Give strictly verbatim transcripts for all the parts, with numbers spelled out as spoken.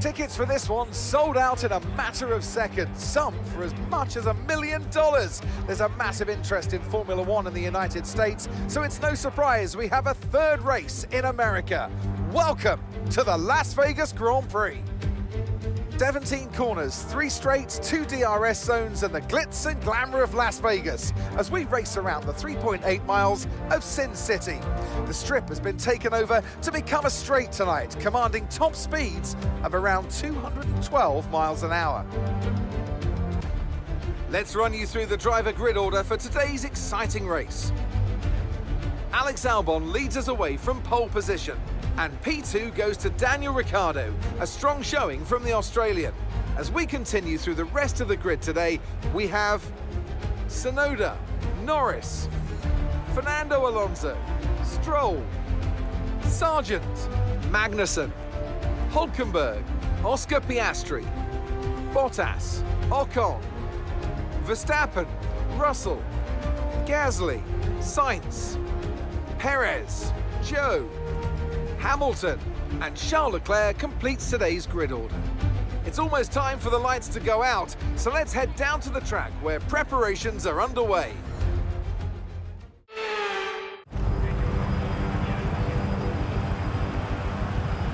Tickets for this one sold out in a matter of seconds, some for as much as a million dollars. There's a massive interest in Formula One in the United States, so it's no surprise we have a third race in America. Welcome to the Las Vegas Grand Prix. seventeen corners, three straights, two D R S zones, and the glitz and glamour of Las Vegas as we race around the three point eight miles of Sin City. The strip has been taken over to become a straight tonight, commanding top speeds of around two hundred twelve miles an hour. Let's run you through the driver grid order for today's exciting race. Alex Albon leads us away from pole position, and P two goes to Daniel Ricciardo, a strong showing from the Australian. As we continue through the rest of the grid today, we have Tsunoda, Norris, Fernando Alonso, Stroll, Sargent, Magnussen, Hülkenberg, Oscar Piastri, Bottas, Ocon, Verstappen, Russell, Gasly, Sainz, Perez, Joe, Hamilton, and Charles Leclerc completes today's grid order. It's almost time for the lights to go out, so let's head down to the track where preparations are underway.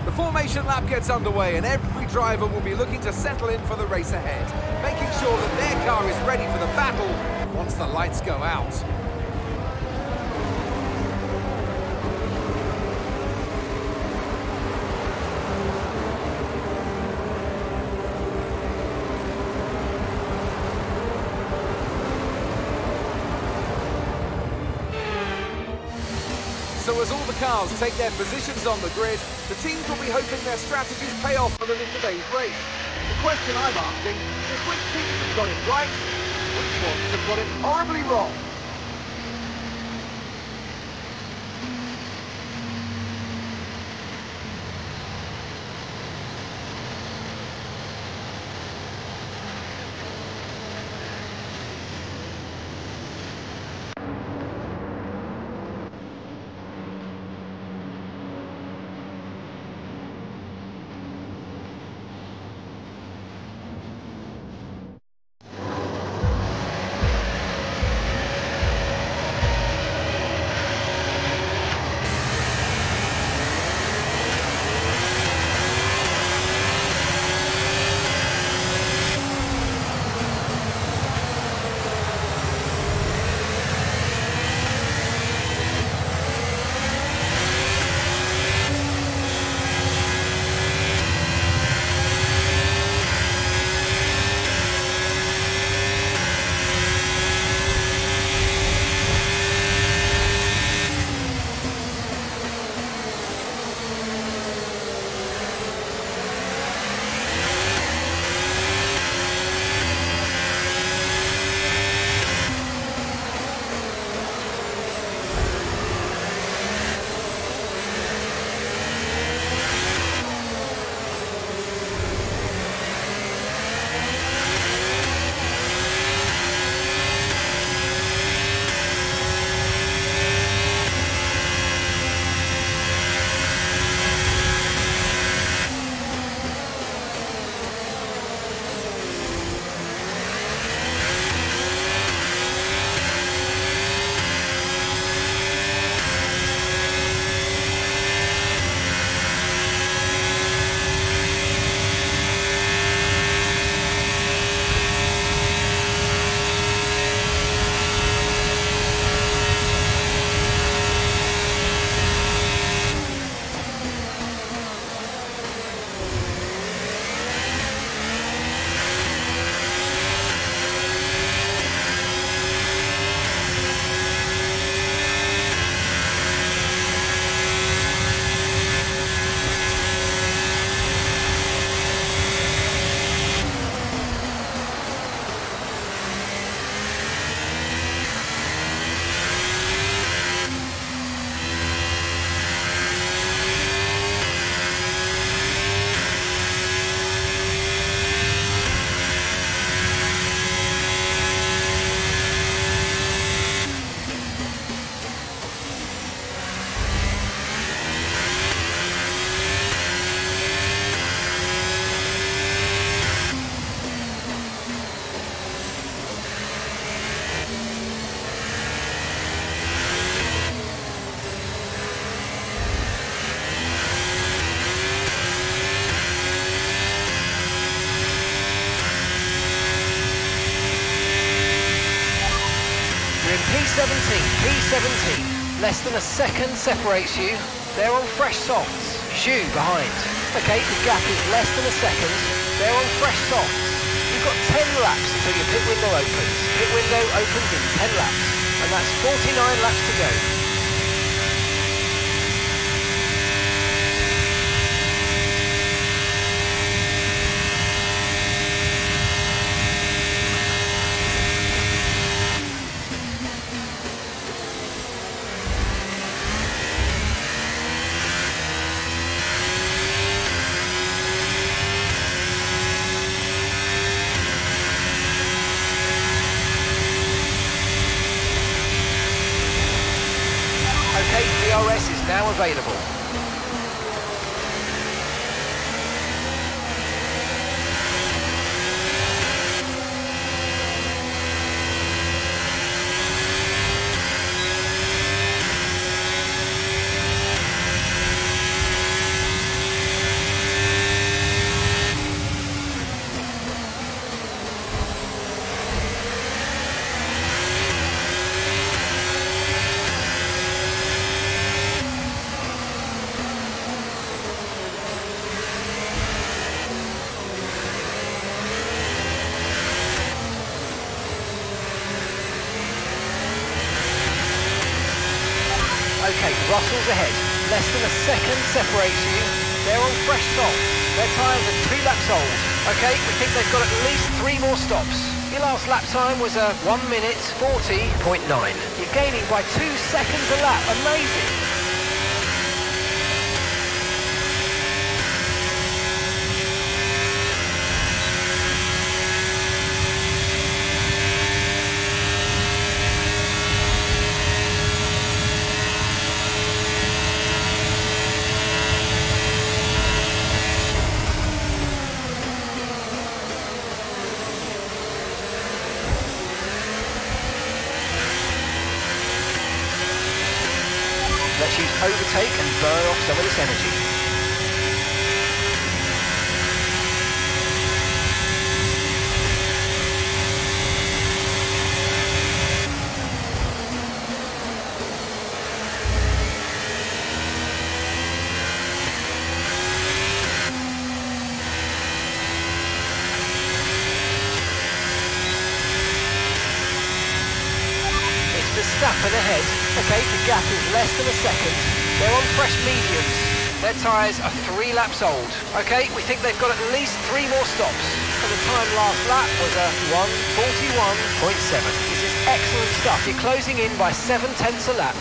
The formation lap gets underway and every driver will be looking to settle in for the race ahead, making sure that their car is ready for the battle once the lights go out. So as all the cars take their positions on the grid, the teams will be hoping their strategies pay off for them in today's race. The question I'm asking is which teams have got it right, which ones have got it horribly wrong. P seventeen. Less than a second separates you. They're on fresh softs. Zhu behind. Okay, the gap is less than a second. They're on fresh softs. You've got ten laps until your pit window opens. Pit window opens in ten laps. And that's forty-nine laps to go. Now available. Russell's ahead, less than a second separates you, they're on fresh soft, their tyres are two laps old. Okay, we think they've got at least three more stops. Your last lap time was a one minute forty point nine. You're gaining by two seconds a lap, amazing. Overtake and burn off some of this energy. It's Verstappen ahead. Okay, the gap is less than a second. They're on fresh mediums. Their tyres are three laps old. Okay, we think they've got at least three more stops. And the time last lap was a one forty-one point seven. This is excellent stuff. You're closing in by seven tenths a lap.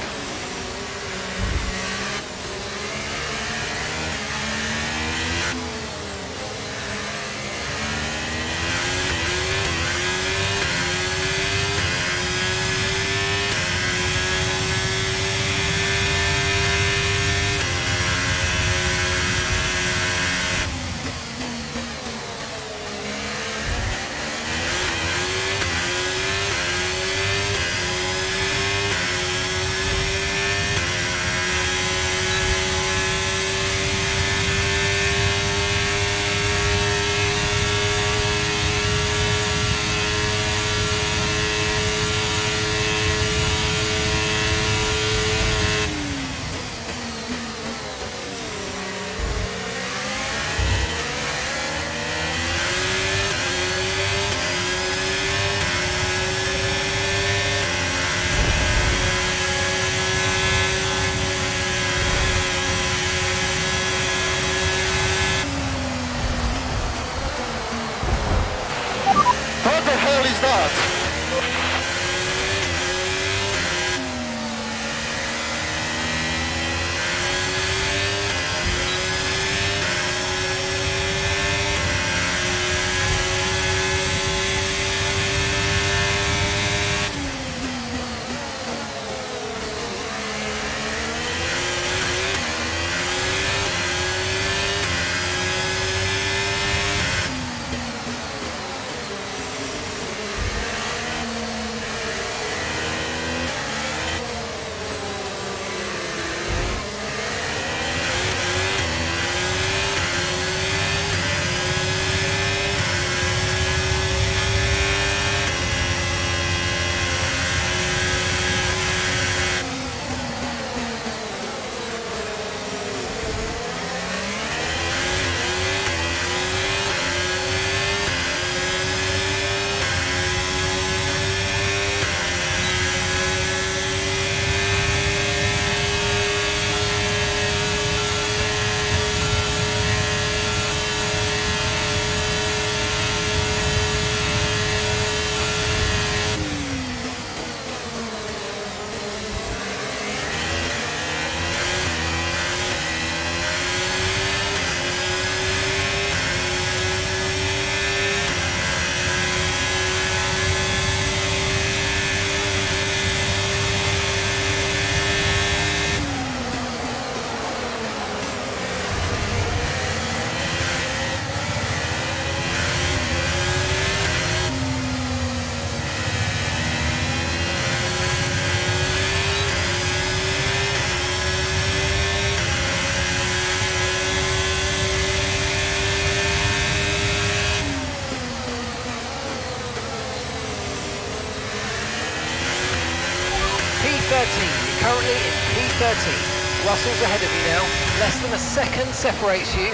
thirteenth. Russell's ahead of you now. Less than a second separates you.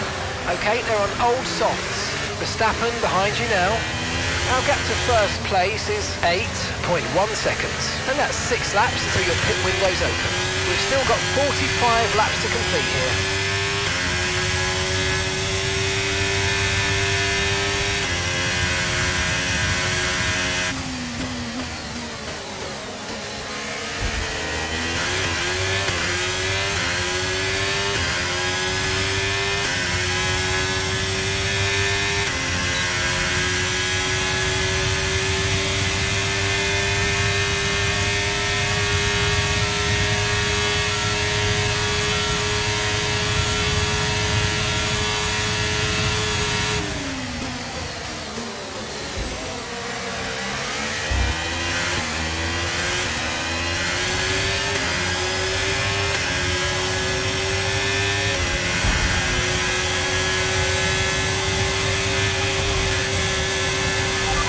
Okay, they're on old softs. Verstappen behind you now. Our gap to first place is eight point one seconds. And that's six laps until your pit window's open. We've still got forty-five laps to complete here.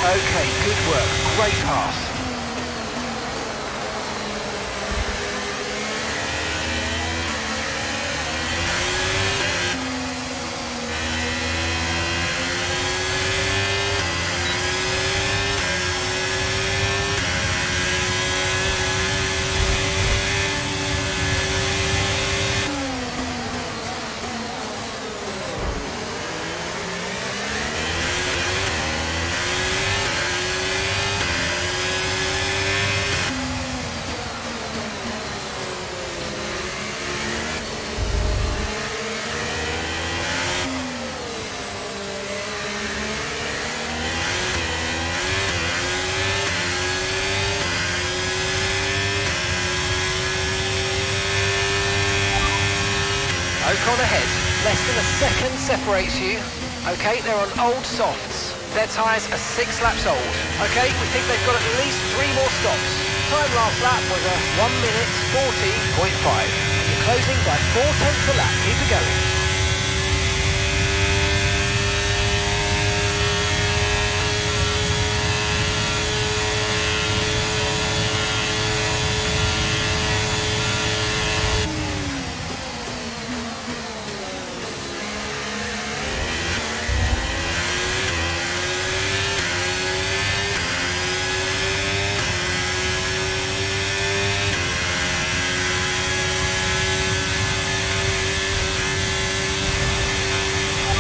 Okay, good work, great pass. Ocon ahead, less than a second separates you. Okay, they're on old softs. Their tyres are six laps old. Okay, we think they've got at least three more stops. Time last lap was a one minute forty point five. You're closing by four tenths a lap, keep it going.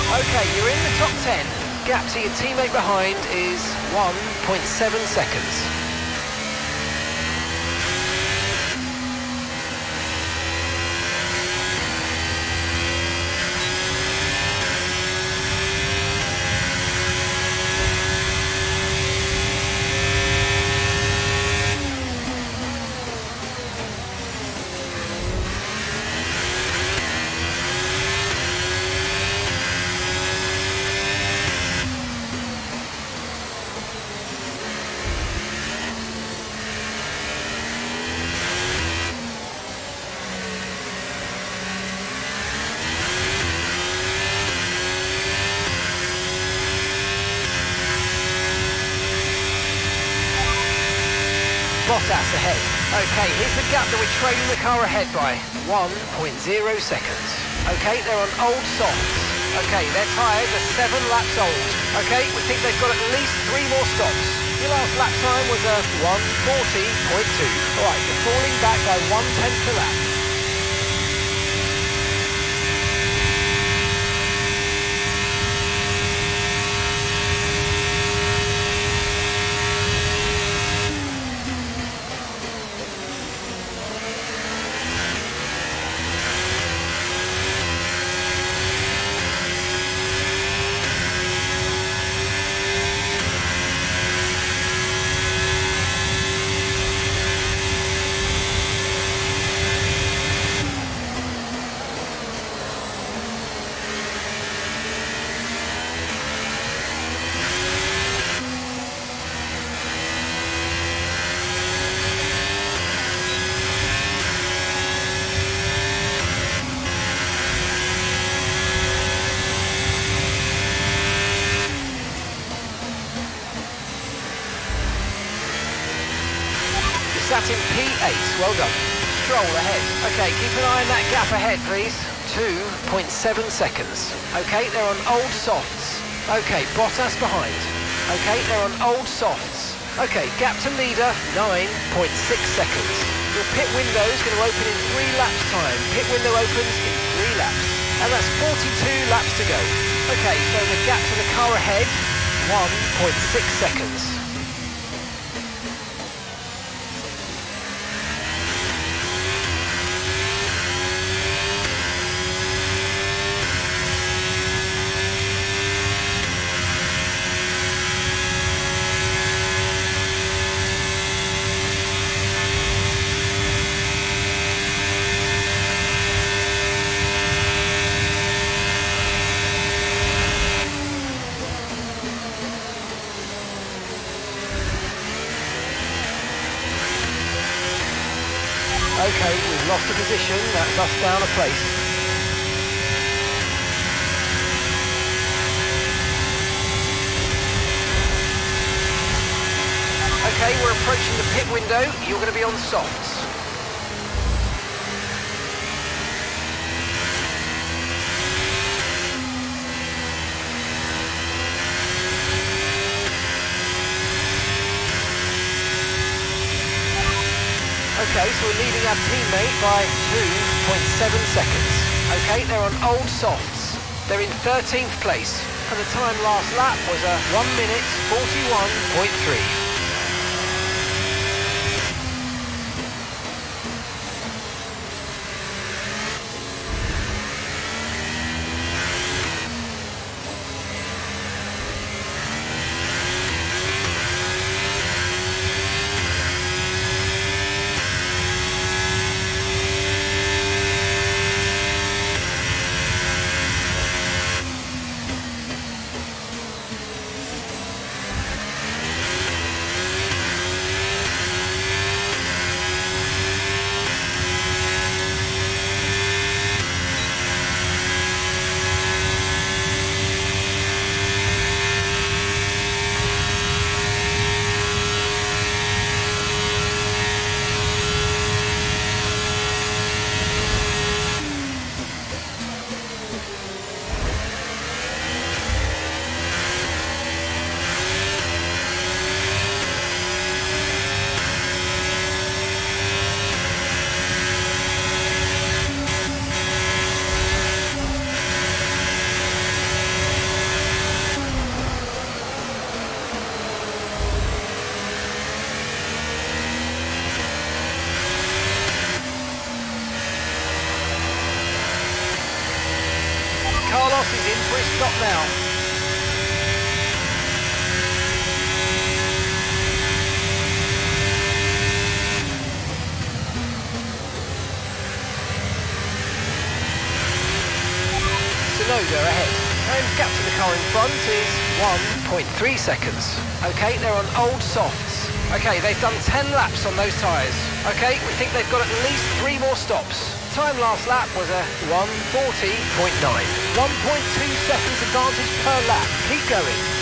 Okay, you're in the top ten. Gap to your teammate behind is one point seven seconds. Bottas ahead. Okay, here's the gap that we're trailing the car ahead by. one point zero seconds. Okay, they're on old softs. Okay, their tyres are seven laps old. Okay, we think they've got at least three more stops. Your last lap time was a one forty point two. Alright, you're falling back by one tenth a lap. Sat in P eight, well done. Stroll ahead. Okay, keep an eye on that gap ahead, please. two point seven seconds. Okay, they're on old softs. Okay, Bottas behind. Okay, they're on old softs. Okay, gap to leader, nine point six seconds. Your pit window is going to open in three laps time. Pit window opens in three laps. And that's forty-two laps to go. Okay, so the gap to the car ahead, one point six seconds. Okay, we've lost a position, that's us down a place. Okay, we're approaching the pit window, you're going to be on softs. Okay, so we're leading our teammate by two point seven seconds. Okay, they're on old softs. They're in thirteenth place. And the time last lap was a one minute forty-one point three. Stop now. Tsunoda ahead. And gap to the car in front is one point three seconds. Okay, they're on old softs. Okay, they've done ten laps on those tyres. Okay, we think they've got at least three more stops. Time last lap was a one forty point nine. one point two seconds advantage per lap. Keep going.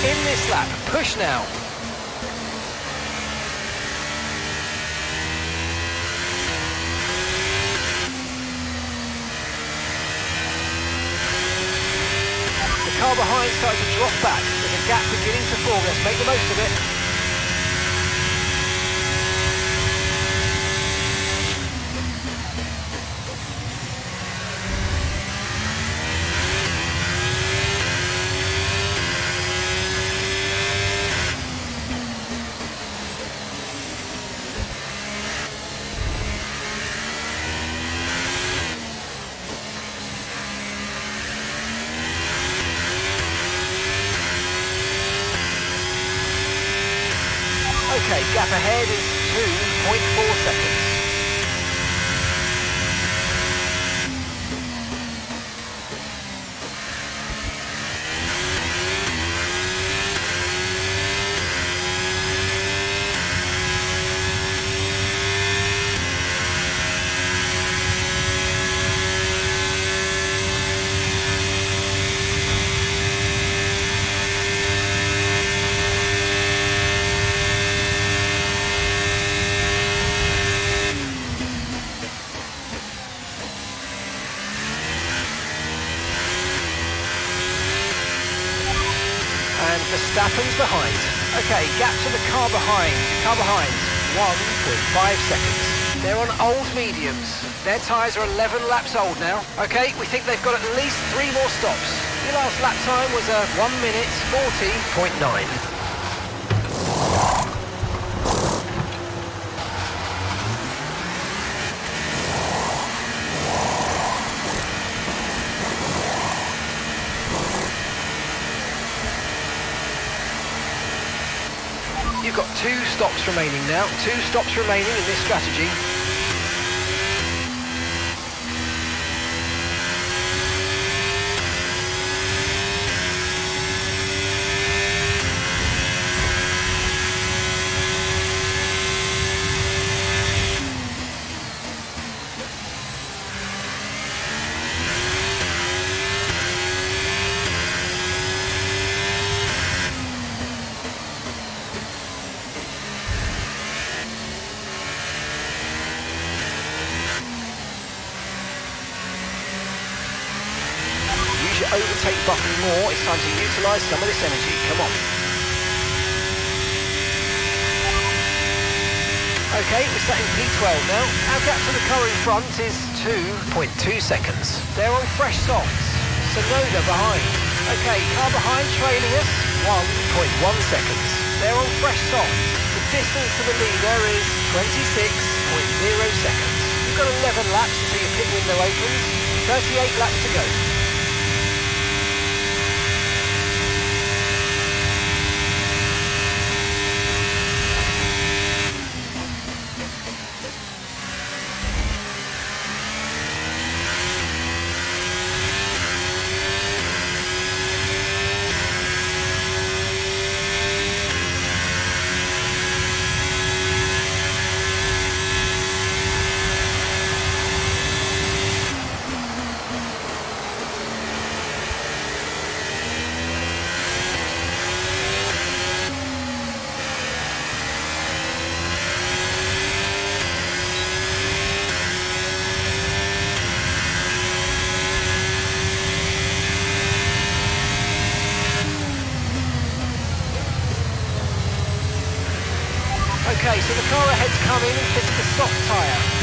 In this lap, push now. The car behind starts to drop back. There's a gap beginning to form. Let's make the most of it. gap ahead is two point four seconds. Verstappen's behind. Okay, gap to the car behind. Car behind, one point five seconds. They're on old mediums. Their tyres are eleven laps old now. Okay, we think they've got at least three more stops. Your last lap time was a one minute forty point nine. You've got two stops remaining now, two stops remaining in this strategy. Overtake Button more, it's time to utilise some of this energy, come on. Okay, we're sat in P twelve now. Our gap to the car in front is two point two seconds. They're on fresh softs, Tsunoda behind. Okay, car behind trailing us, one point one seconds. They're on fresh softs. The distance to the leader is twenty-six point zero seconds. You've got eleven laps until your pit window opens, thirty-eight laps to go. Okay, so the car ahead's come in and fits the soft tyre.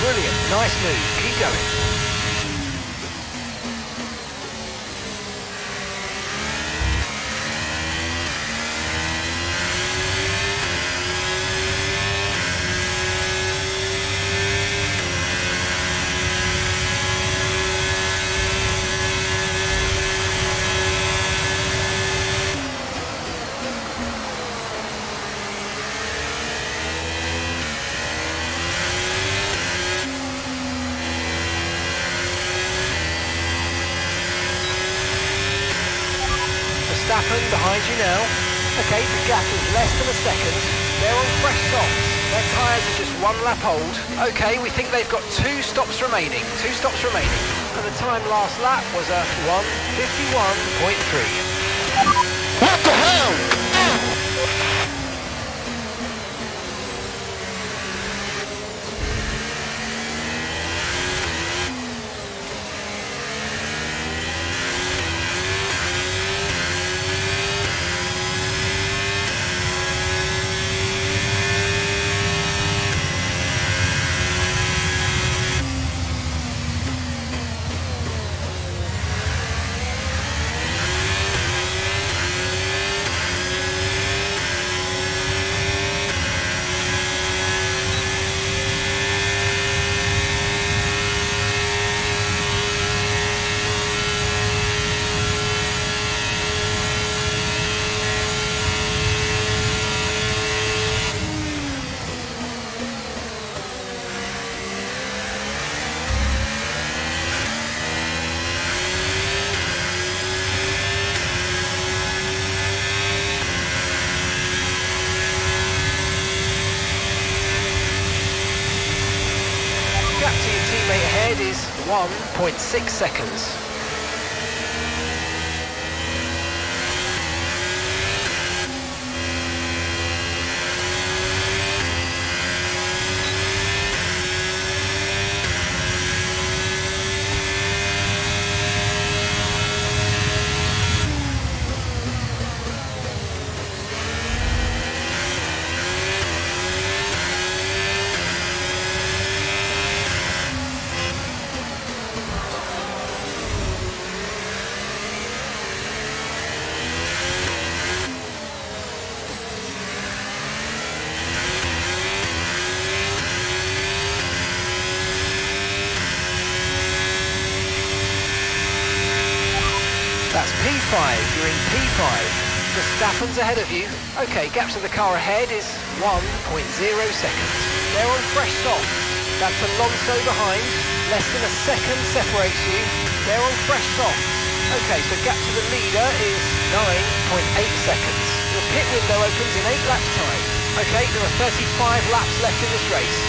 Brilliant, nice move, keep going. Verstappen behind you now. Okay, the gap is less than a second. They're on fresh softs. Their tyres are just one lap old. Okay, we think they've got two stops remaining. Two stops remaining. And the time last lap was a one fifty-one point three. What the hell? ahead is one point six seconds. Verstappen's ahead of you. Okay, gap to the car ahead is one point zero seconds. They're on fresh soft. That's Alonso behind. Less than a second separates you. They're on fresh soft. Okay, so gap to the leader is nine point eight seconds. Your pit window opens in eight laps time. Okay, there are thirty-five laps left in this race.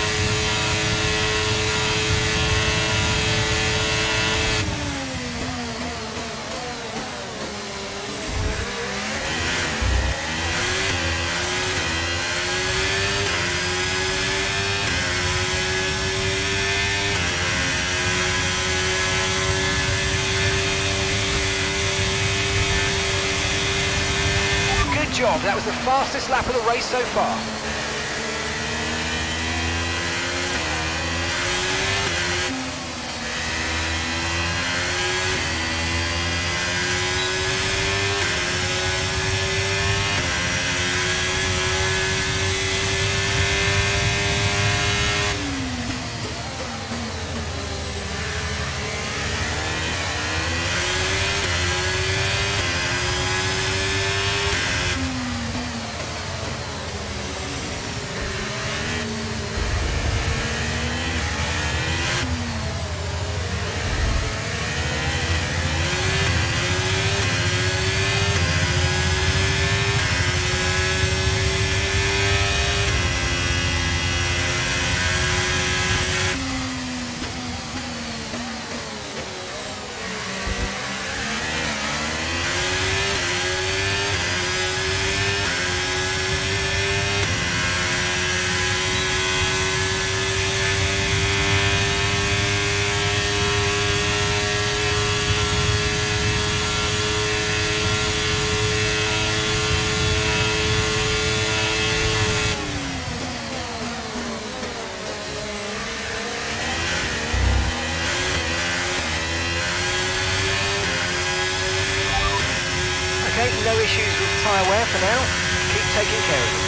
That was the fastest lap of the race so far. No issues with tyre wear for now, keep taking care of them.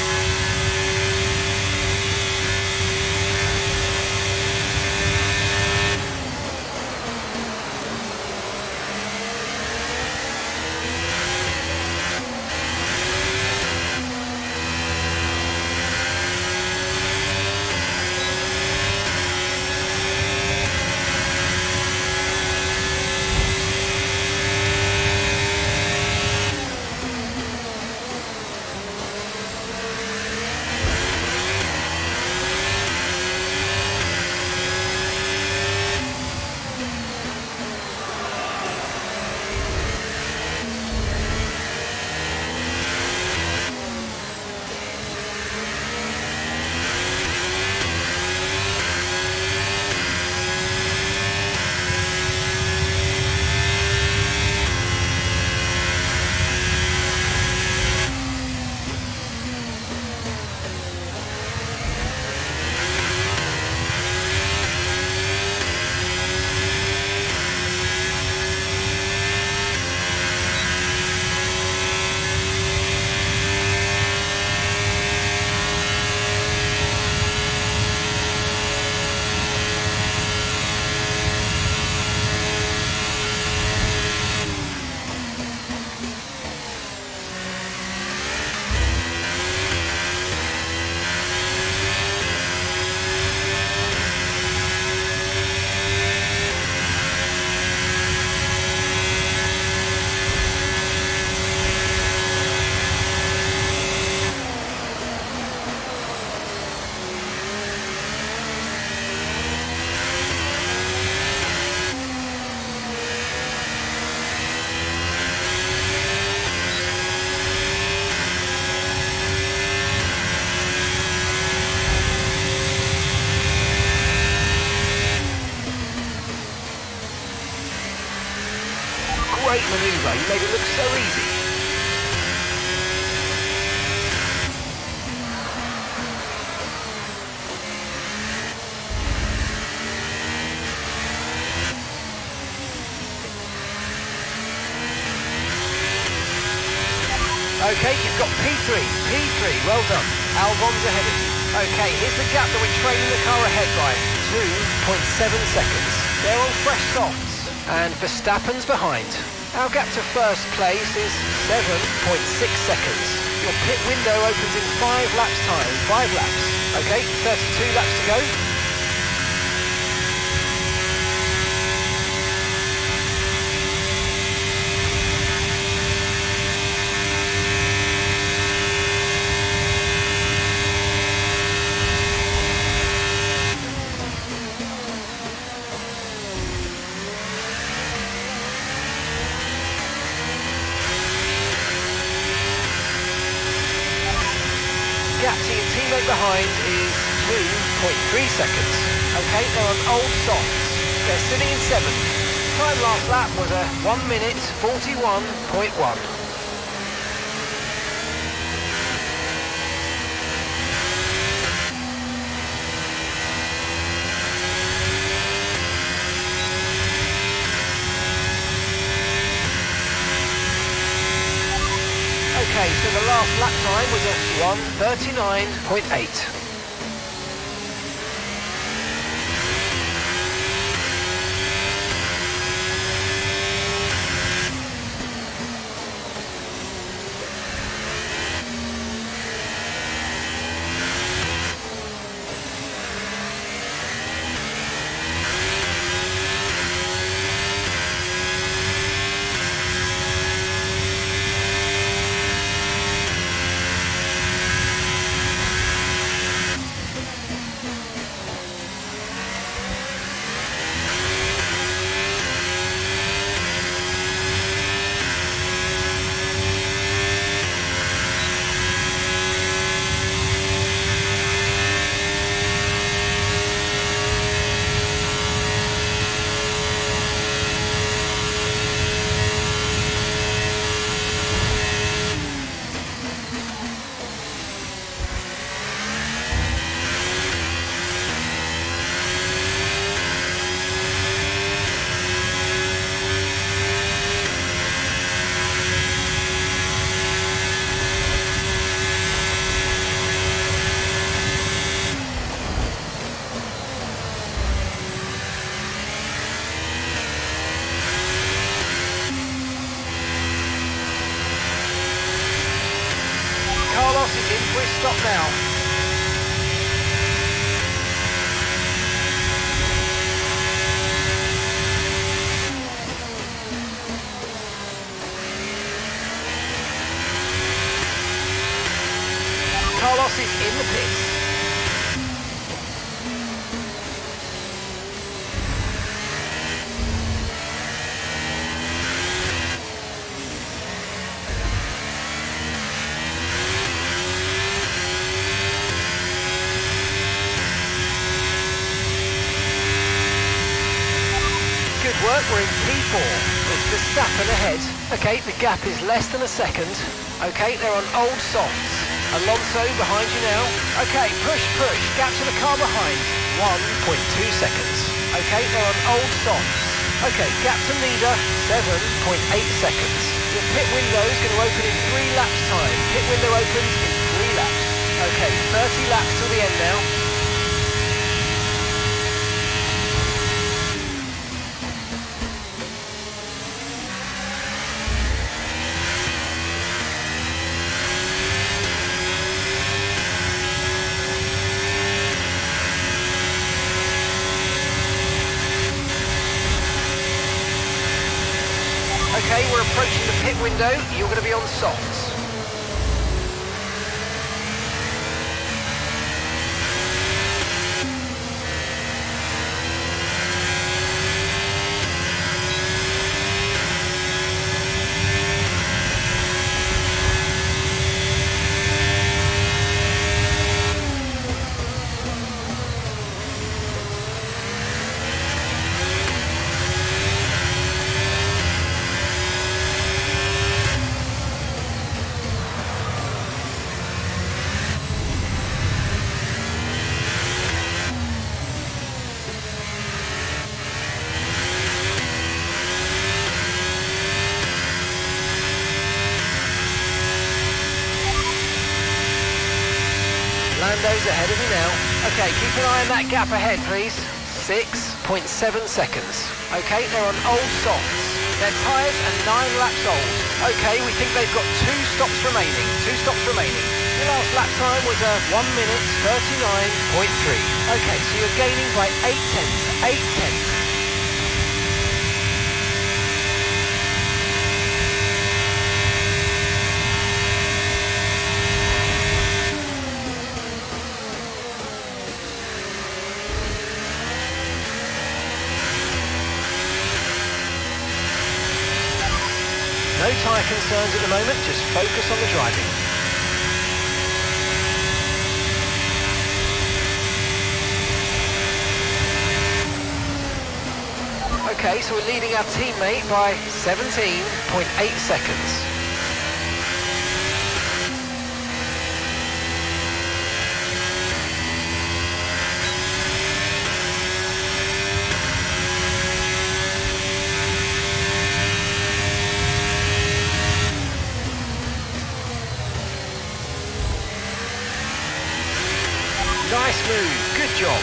manoeuvre. You made it look so easy. Okay, you've got P three, P three, well done. Albon's ahead of you. Okay, here's the gap that we're trailing the car ahead by, two point seven seconds. They're on fresh softs, and Verstappen's behind. Our gap to first place is seven point six seconds. Your pit window opens in five laps time, five laps. Okay, thirty-two laps to go. Behind is two point three seconds. Okay, they're on old softs. They're sitting in seventh. Time last lap was a one minute forty-one point one. Okay, so the last lap time was a one thirty-nine point eight. Stop now. Carlos is in the pits. We're in P four, with Verstappen ahead. Okay, the gap is less than a second. Okay, they're on old softs. Alonso behind you now. Okay, push, push, gap to the car behind. one point two seconds. Okay, they're on old softs. Okay, gap to leader, seven point eight seconds. Your pit window is going to open in three laps time. Pit window opens in three laps. Okay, thirty laps till the end now. Okay, we're approaching the pit window. You're going to be on softs. Lando's ahead of me now. Okay, keep an eye on that gap ahead, please. six point seven seconds. Okay, they're on old softs. Their tyres are nine laps old. Okay, we think they've got two stops remaining. Two stops remaining. The last lap time was a one minute thirty-nine point three. Okay, so you're gaining by eight tenths. Eight tenths. No tyre concerns at the moment, just focus on the driving. Okay, so we're leading our teammate by seventeen point eight seconds. Nice move, good job.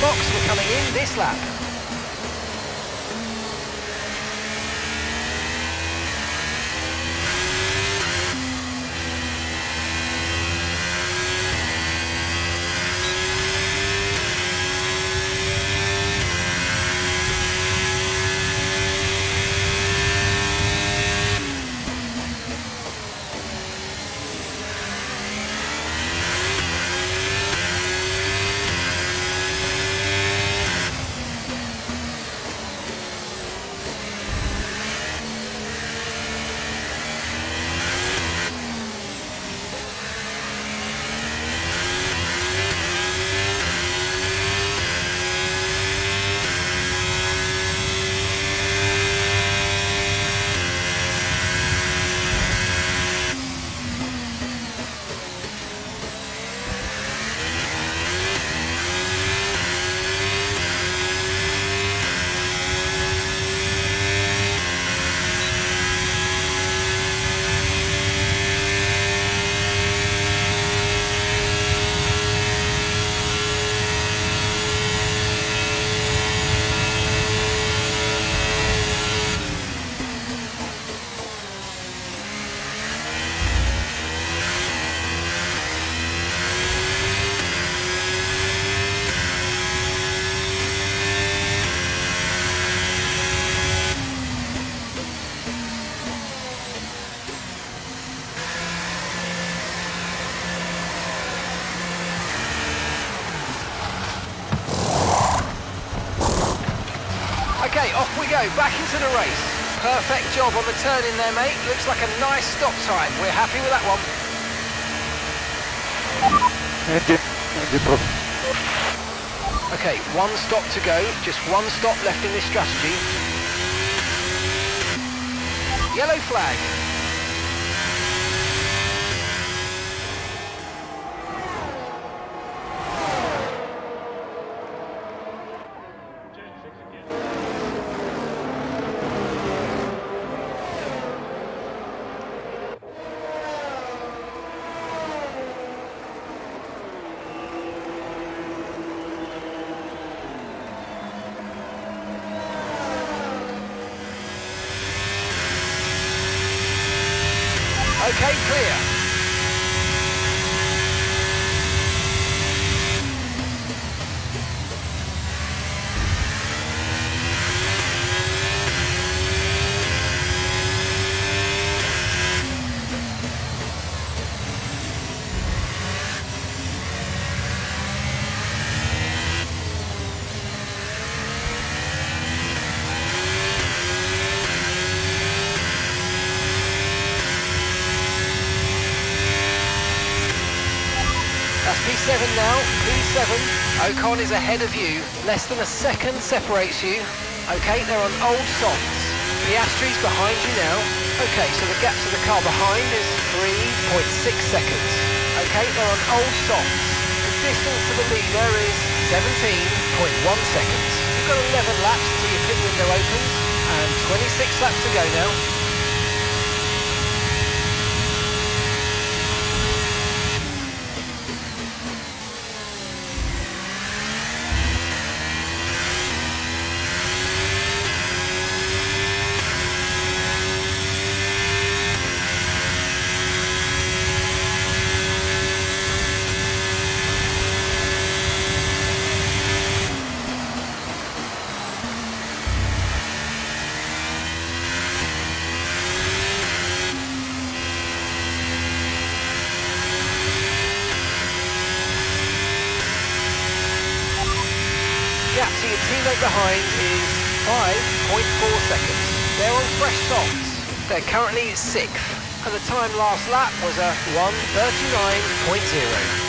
Box were coming in this lap. Back into the race. Perfect job on the turn in there, mate. Looks like a nice stop time. We're happy with that one. Okay, one stop to go. Just one stop left in this strategy. Yellow flag. Okay, clear. P seven now, P seven. Ocon is ahead of you, less than a second separates you. Okay, they're on old softs. Piastri's behind you now. Okay, so the gap to the car behind is three point six seconds. Okay, they're on old softs. The distance to the leader is seventeen point one seconds. You've got eleven laps until your pit window opens, and twenty-six laps to go now. Behind is five point four seconds. They're on fresh softs. They're currently sixth, and the time last lap was a one thirty-nine point zero.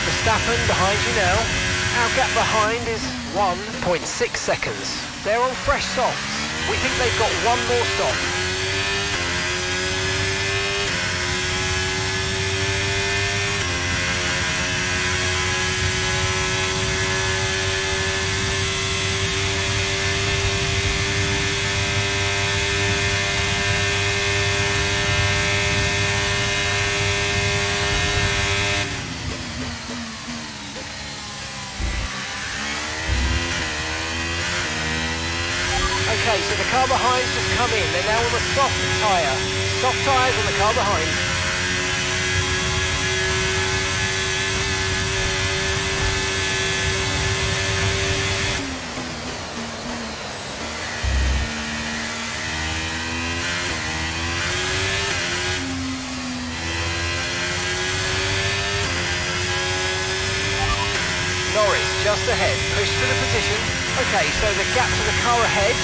Verstappen behind you now. Our gap behind is one point six seconds. They're on fresh softs. We think they've got one more stop. Okay, so the car behind's just come in. They're now on the soft tyre. Soft tyres on the car behind. Norris just ahead, pushed to the position. Okay, so the gap to the car ahead,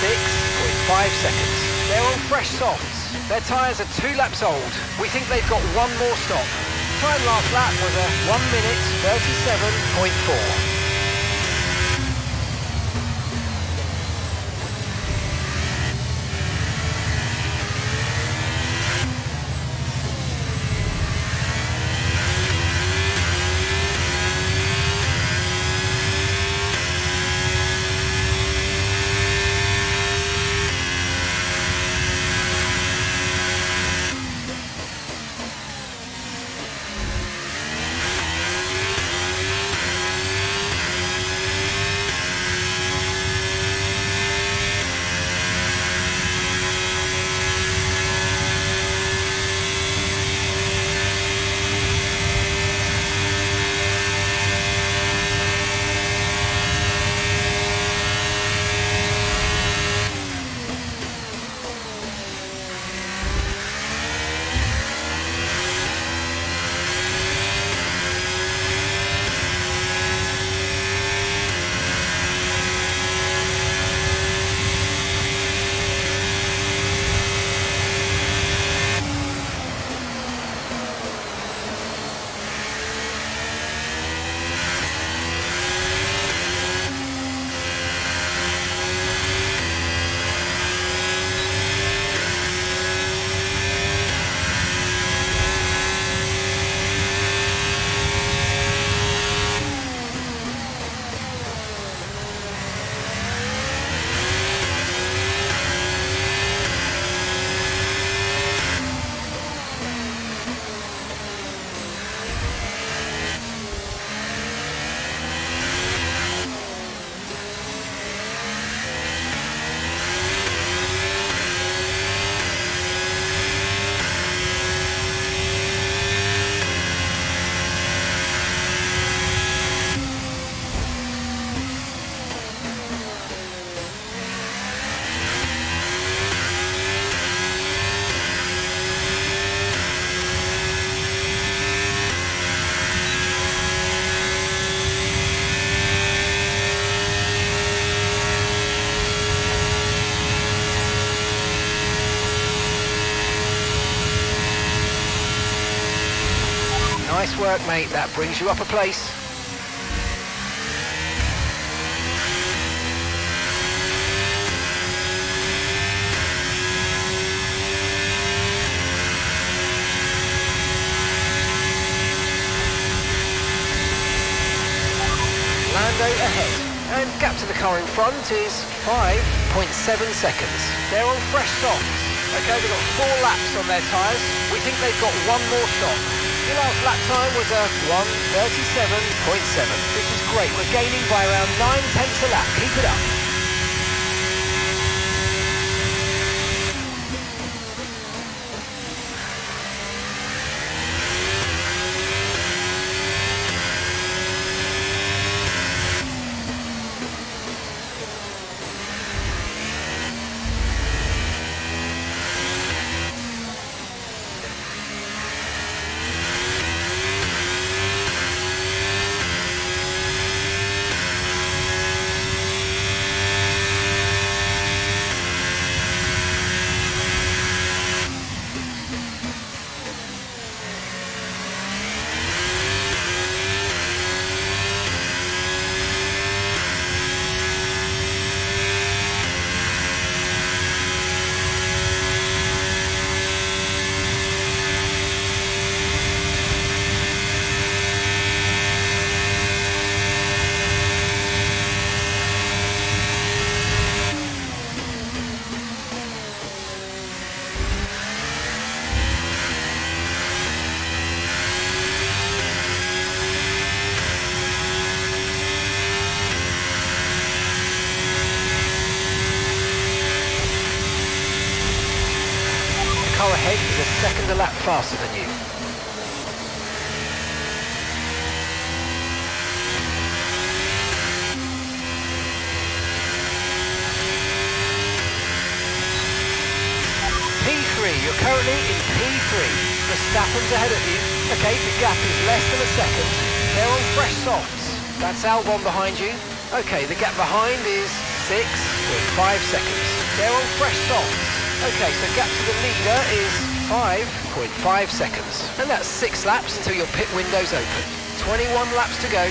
six point five seconds. They're on fresh softs. Their tyres are two laps old. We think they've got one more stop. Time last lap was a one minute thirty-seven point four. Nice work, mate. That brings you up a place. Lando ahead, and gap to the car in front is five point seven seconds. They're on fresh softs. Okay, they've got four laps on their tyres. We think they've got one more stop. The last lap time was a one thirty-seven point seven. This is great. We're gaining by around nine tenths a lap. Keep it up. Ahead is a second a lap faster than you. P three, you're currently in P three. Verstappen's ahead of you. Okay, the gap is less than a second. They're on fresh softs. That's Albon behind you. Okay, the gap behind is six point five seconds. They're on fresh softs. Okay, so gap to the leader is five point five seconds. And that's six laps until your pit window's open. twenty-one laps to go.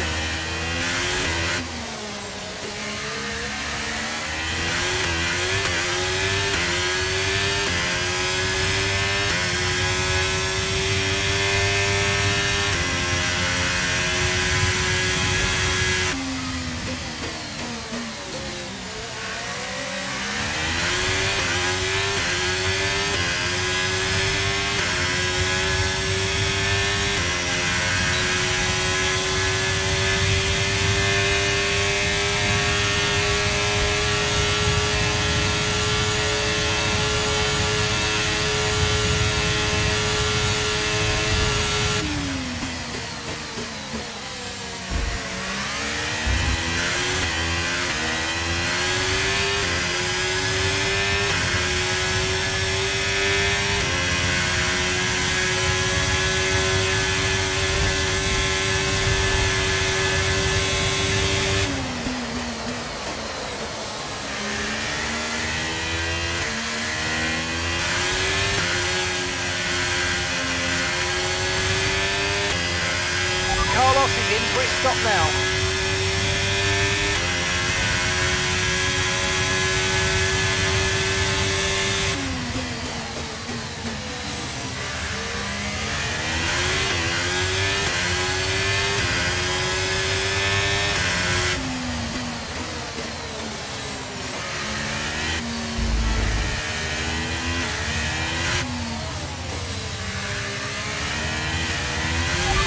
Stop now.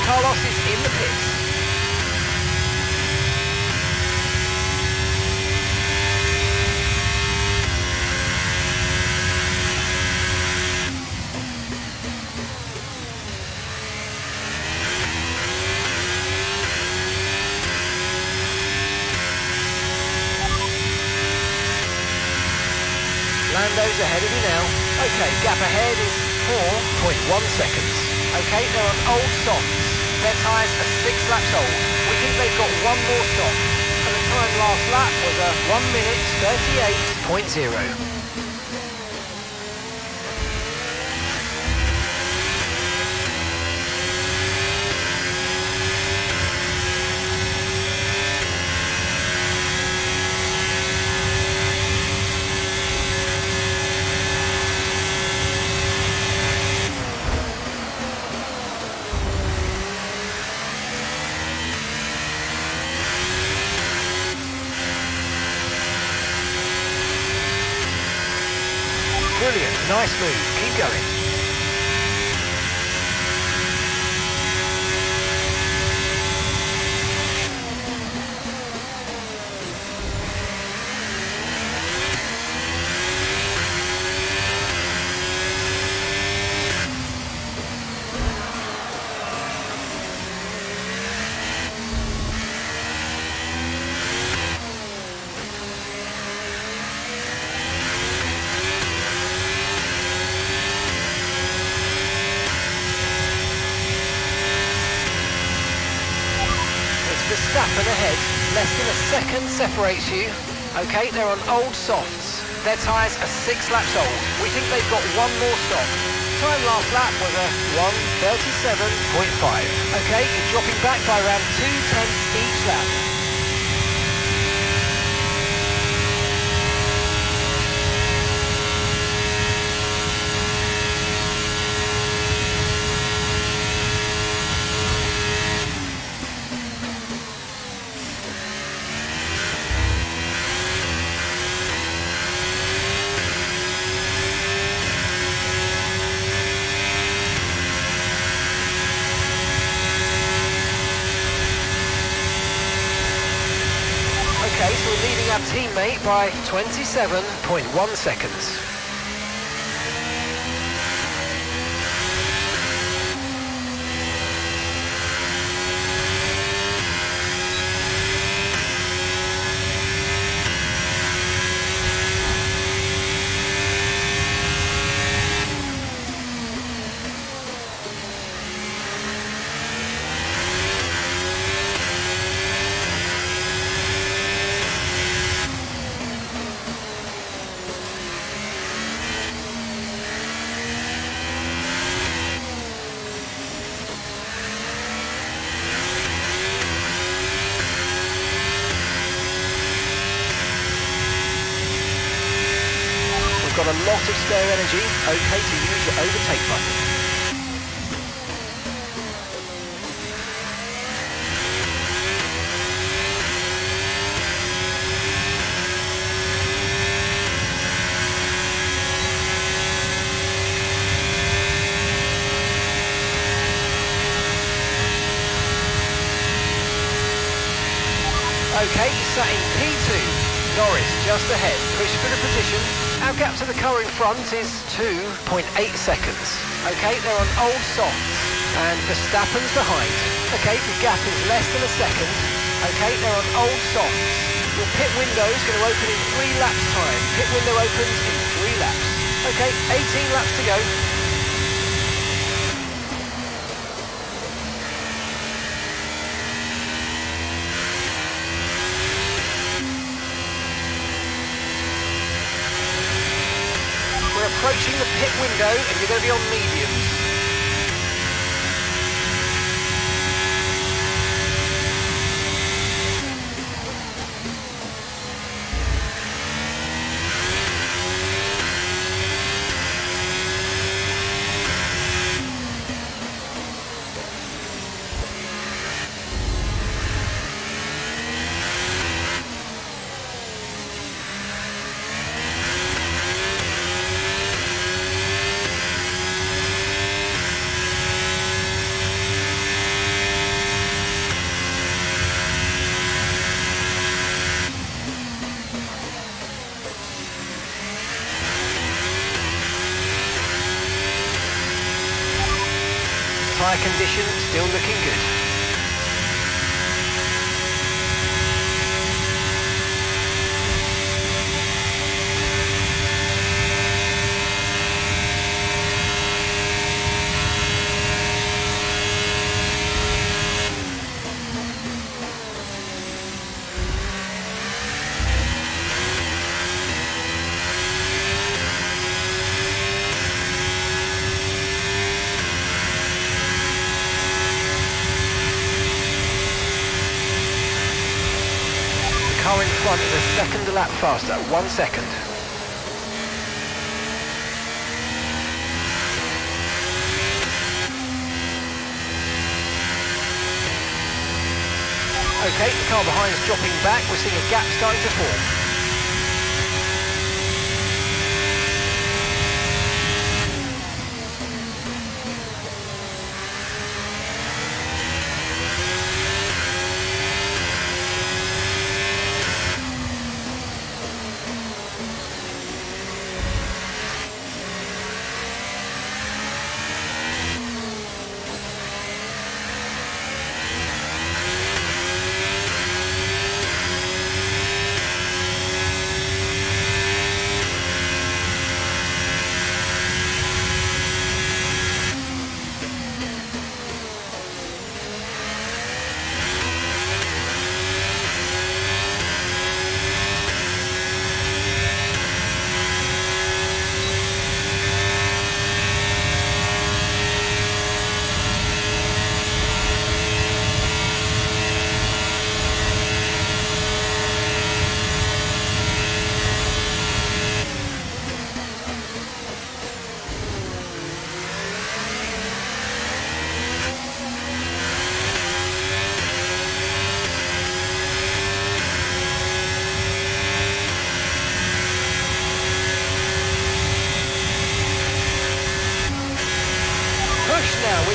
Carlos is in the pits. Lando's ahead of you now. Okay, gap ahead is four point one seconds. Okay, they're on old softs. Their tyres are six laps old. We think they've got one more stop. And the time last lap was a one minute thirty-eight point zero. Brilliant, nice move, keep going. Verstappen ahead, less than a second separates you. Okay, they're on old softs. Their tyres are six laps old. We think they've got one more stop. Time last lap was a one thirty-seven point five. Okay, you're dropping back by around two tenths each lap. Teammate by twenty-seven point one seconds. Got a lot of spare energy, okay to use your overtake button. Okay, you sat in P two, Norris just ahead, push for the position. Our gap to the car in front is two point eight seconds. Okay, they're on old softs, and Verstappen's behind. Okay, the gap is less than a second. Okay, they're on old softs. Your pit window is going to open in three laps time. Pit window opens in three laps. Okay, eighteen laps to go. Approaching the pit window, and you're going to be on mediums. Tyre condition still looking good. Front is a second lap faster, one second. Okay, the car behind is dropping back, we're seeing a gap starting to form.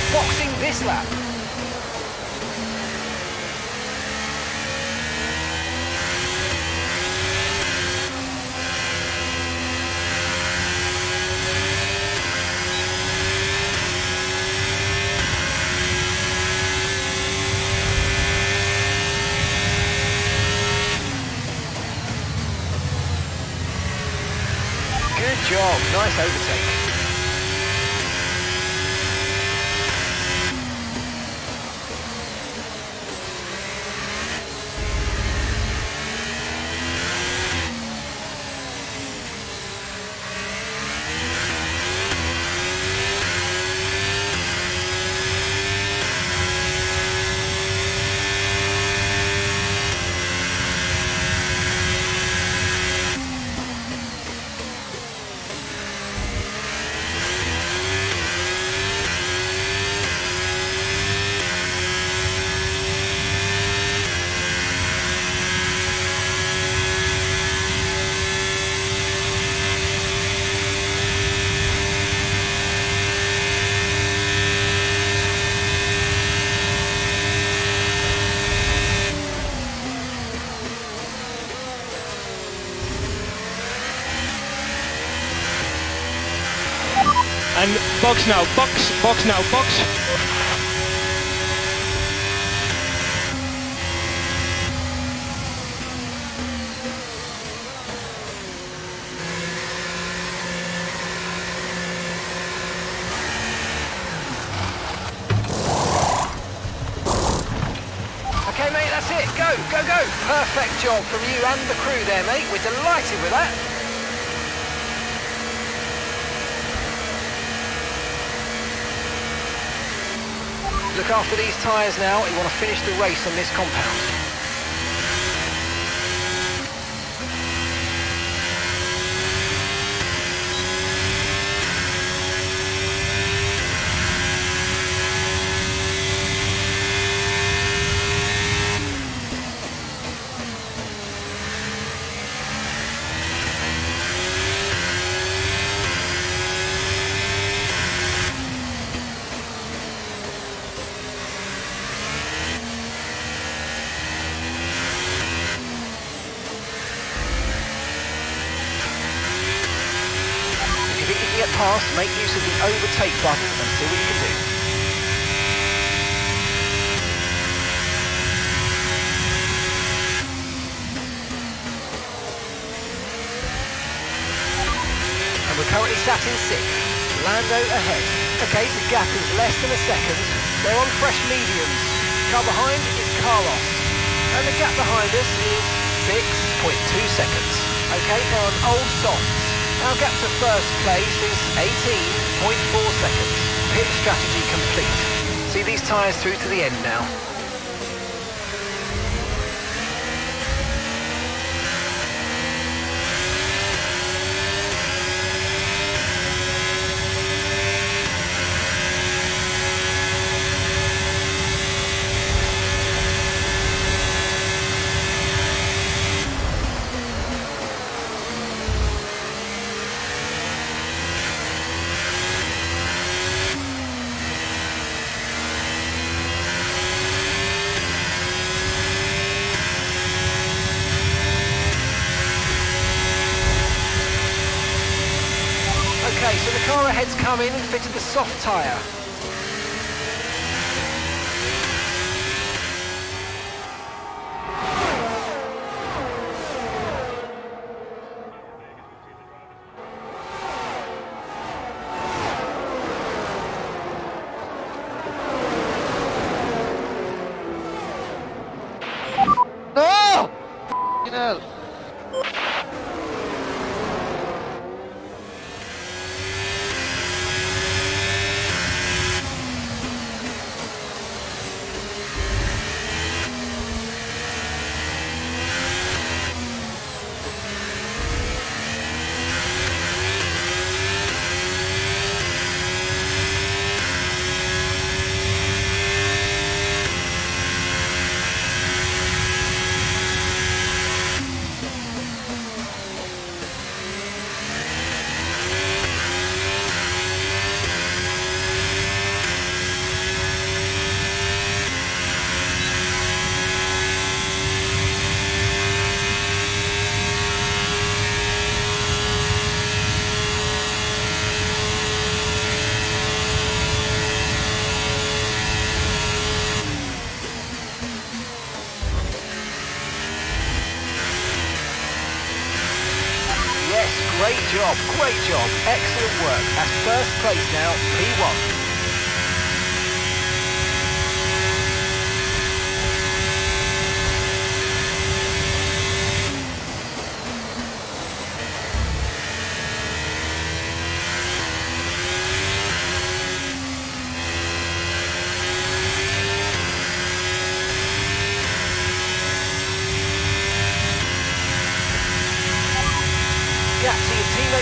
with boxing this lap. Good job, nice overtake. And box now, box, box now, box. Okay, mate, that's it. Go, go, go. Perfect job from you and the crew there, mate. We're delighted with that. Look after these tyres now, you want to finish the race on this compound. Past, make use of the overtake button and see what you can do. And we're currently sat in sixth. Lando ahead. Okay, the gap is less than a second. They're on fresh mediums. Car behind is Carlos. And the gap behind us is six point two seconds. Okay, they're on old softs. Our gap to first place is eighteen point four seconds. Pit strategy complete. See these tyres through to the end now. Head's come in and fitted the soft tyre. job, great job, excellent work. That's first place now, P one.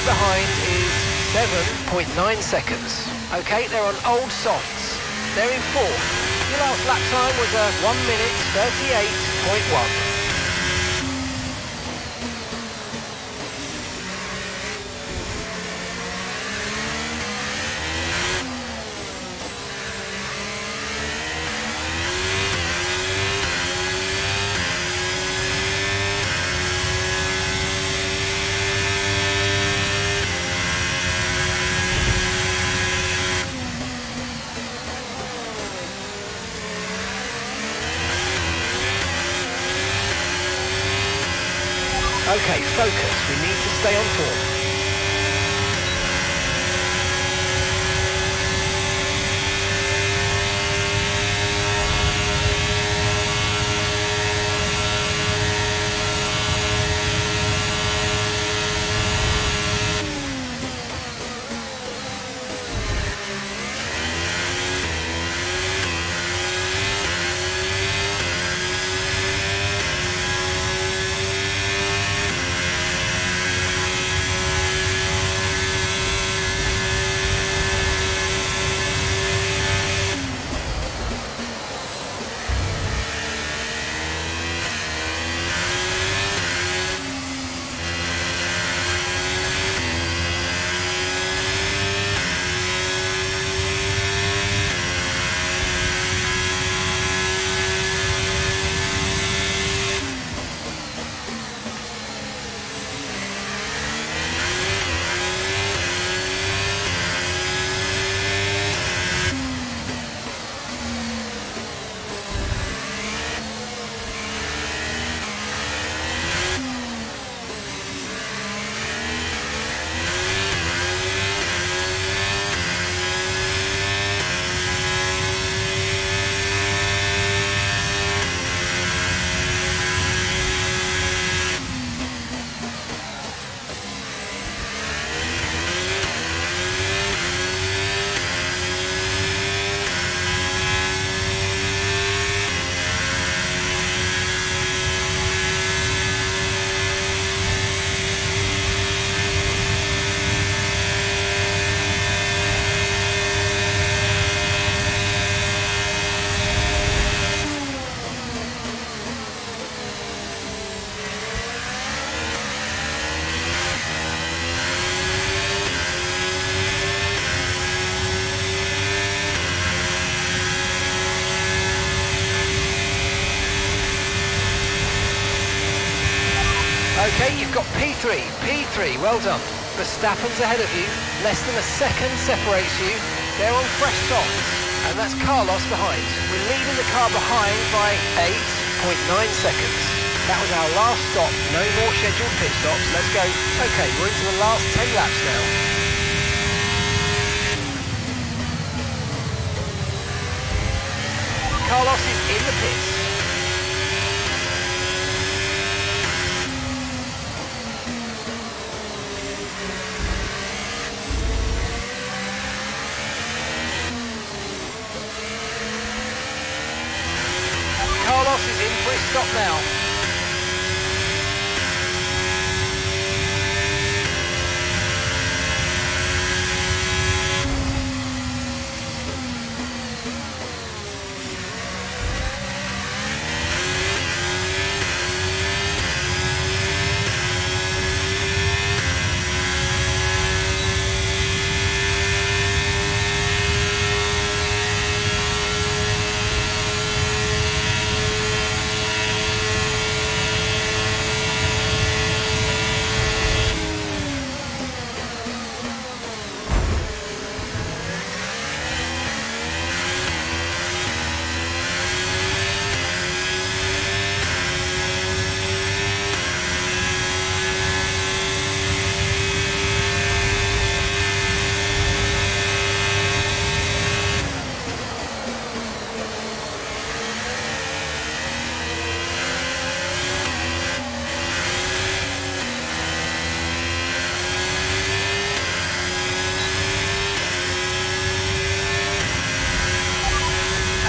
Behind is seven point nine seconds. Okay, they're on old softs. They're in fourth. Your last lap time was a one minute thirty-eight point one. Okay, focus. We need to stay on form. Okay, you've got P three, P three, well done. Verstappen's ahead of you, less than a second separates you. They're on fresh softs, and that's Carlos behind. We're leaving the car behind by eight point nine seconds. That was our last stop, no more scheduled pit stops, let's go. Okay, we're into the last ten laps now. Carlos is in the pits. Carlos is in for his stop now.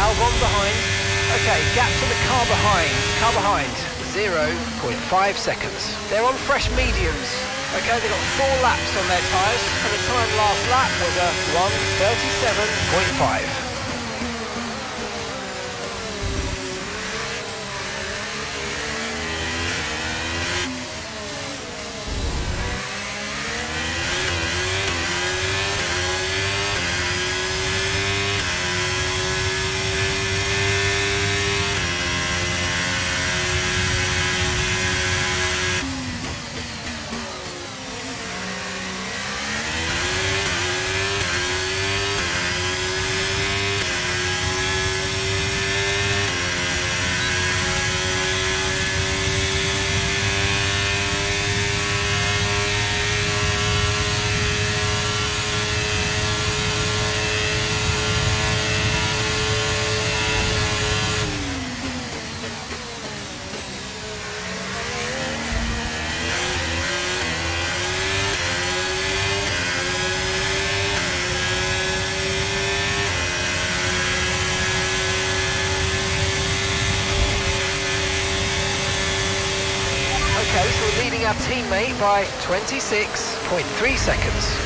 Albon behind. Okay, gap to the car behind. Car behind, zero point five seconds. They're on fresh mediums. Okay, they've got four laps on their tyres, and the time last lap was a one thirty-seven point five. Our teammate by twenty-six point three seconds.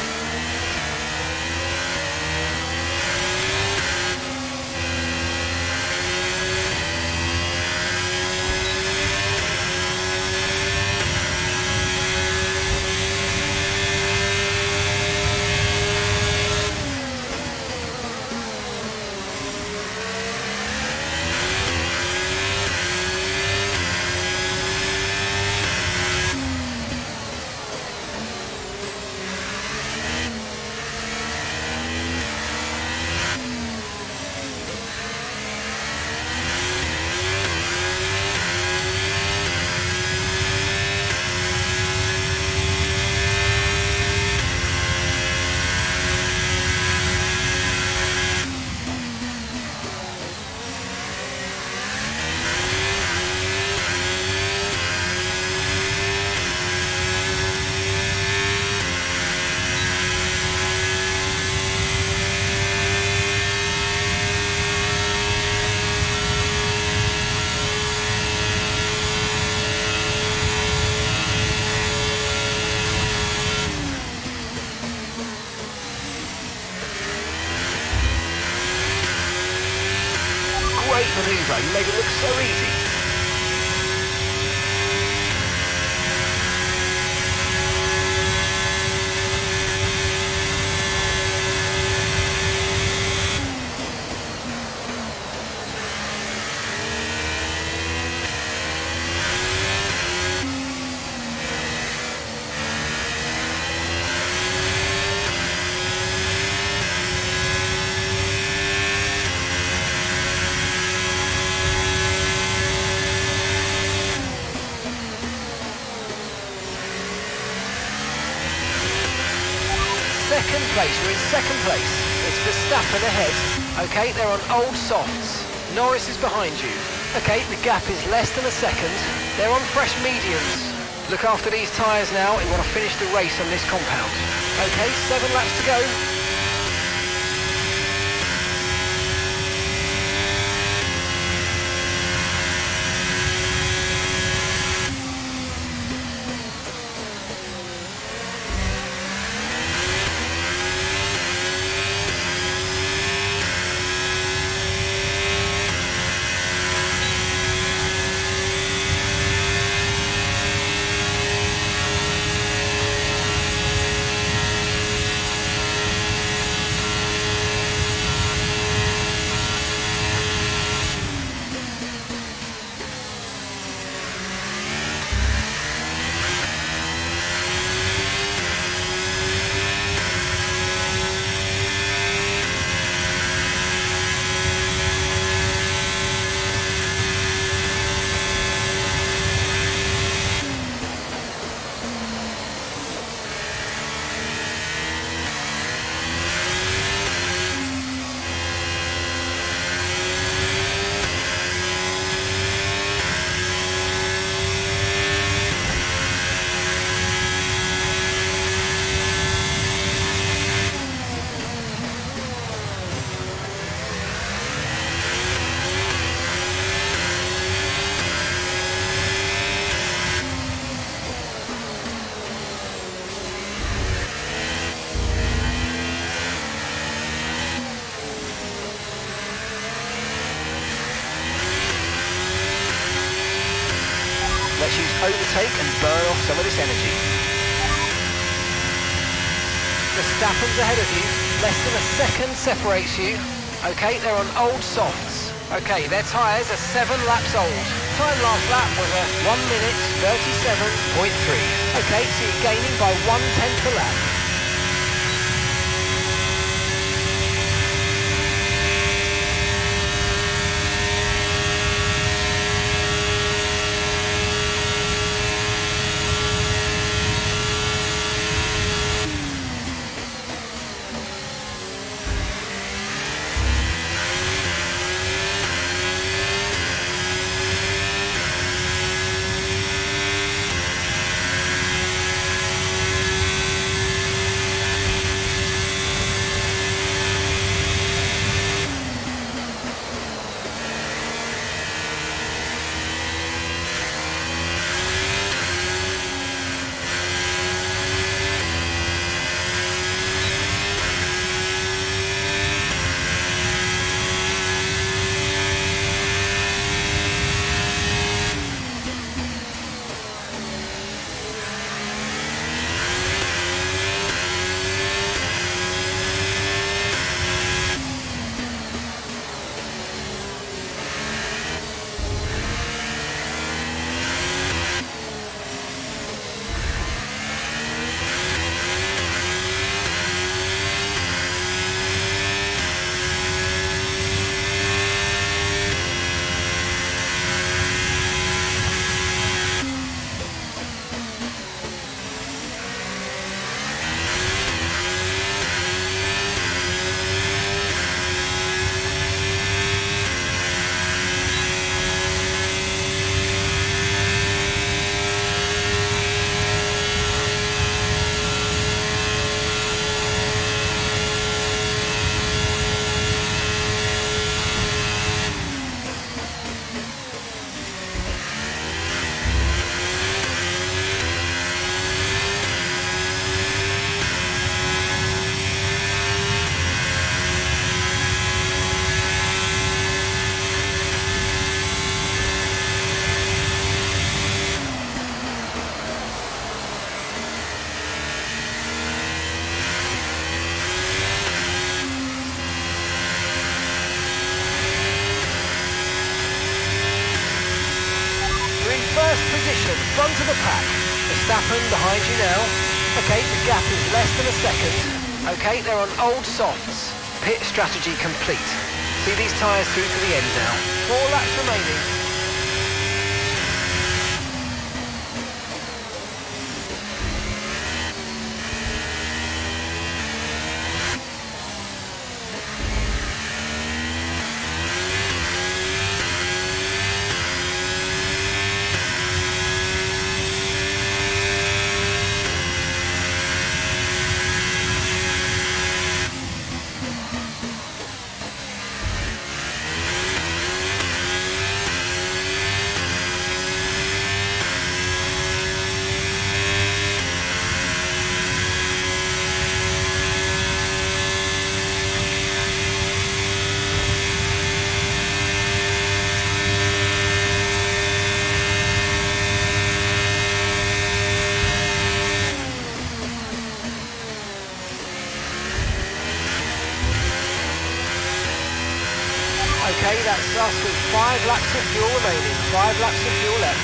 Maneuver, you made it look so easy. Second place, we're in second place. It's Verstappen ahead. Okay, they're on old softs. Norris is behind you. Okay, the gap is less than a second. They're on fresh mediums. Look after these tyres now. You want to finish the race on this compound. Okay, seven laps to go. overtake and burn off some of this energy. Verstappen's ahead of you, less than a second separates you. Okay, they're on old softs. Okay, their tyres are seven laps old. Time last lap was a one minute thirty-seven point three. Okay, so you're gaining by one tenth a lap. Front of the pack, Verstappen behind you now. Okay, the gap is less than a second. Okay, they're on old softs. Pit strategy complete. See these tyres through to the end now. Four laps remaining. Okay, that's us with five laps of fuel remaining, five laps of fuel left.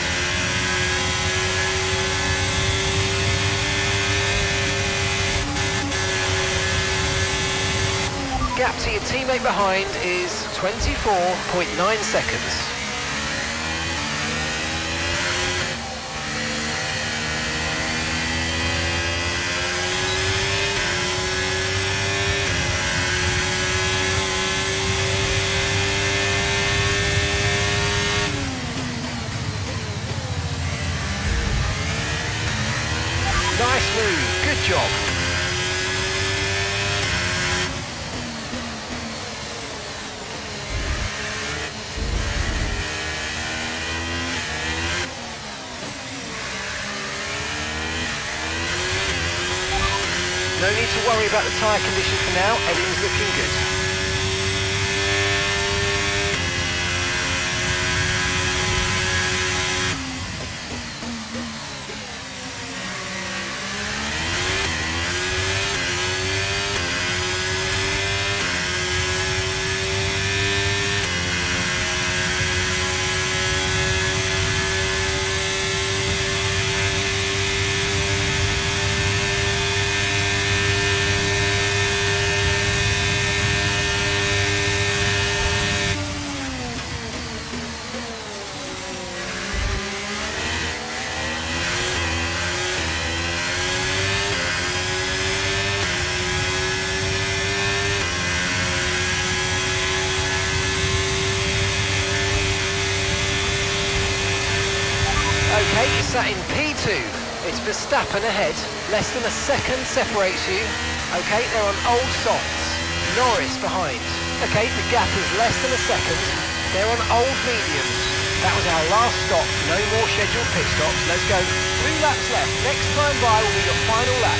Gap to your teammate behind is twenty-four point nine seconds. Job. No need to worry about the tyre condition for now, everything's looking good. K sat in P two. It's Verstappen ahead. Less than a second separates you. Okay, they're on old softs. Norris behind. Okay, the gap is less than a second. They're on old mediums. That was our last stop. No more scheduled pit stops. Let's go. Three laps left. Next time by will be your final lap.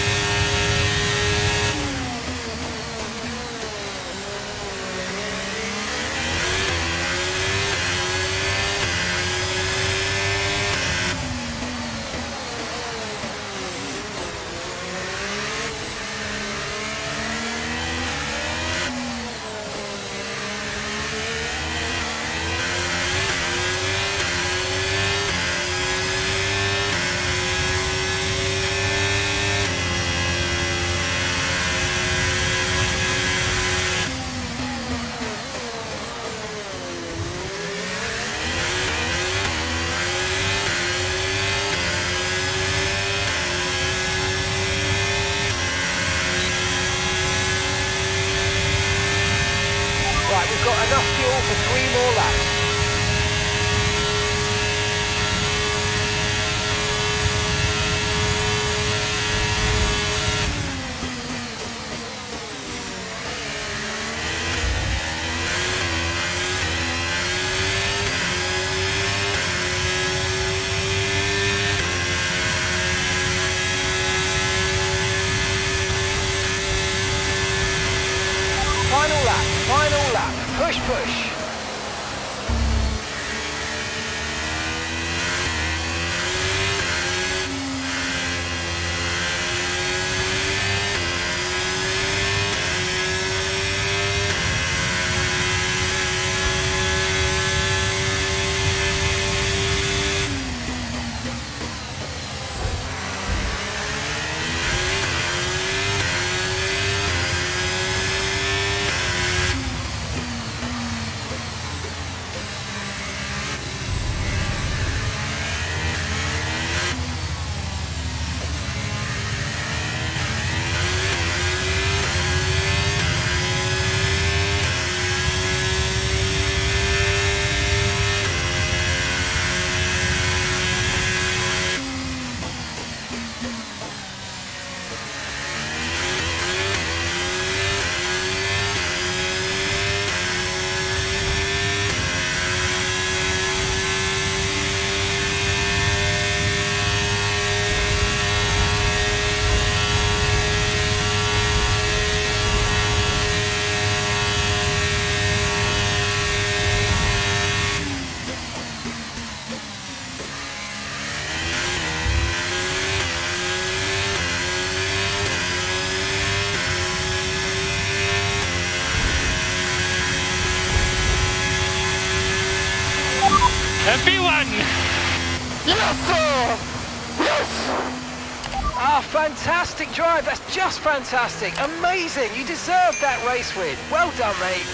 Fantastic drive, that's just fantastic, amazing, you deserve that race win, well done mate.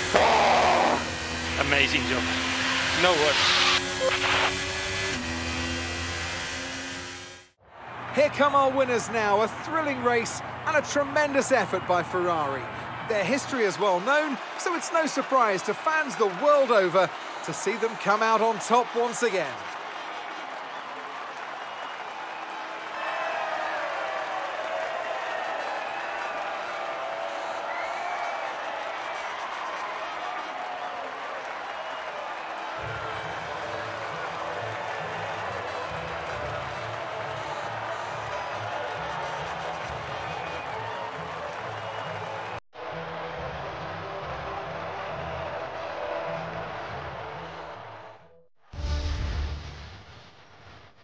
Amazing job, no words. Here come our winners now, a thrilling race and a tremendous effort by Ferrari. Their history is well known, so it's no surprise to fans the world over to see them come out on top once again.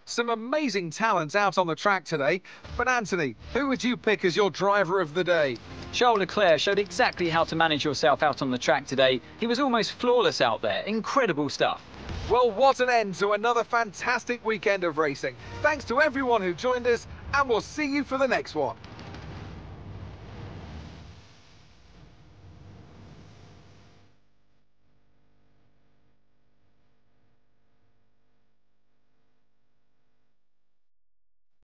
Some amazing talents out on the track today, but Anthony, who would you pick as your driver of the day? Charles Leclerc showed exactly how to manage yourself out on the track today. He was almost flawless out there, incredible stuff. Well, what an end to another fantastic weekend of racing. Thanks to everyone who joined us, and we'll see you for the next one.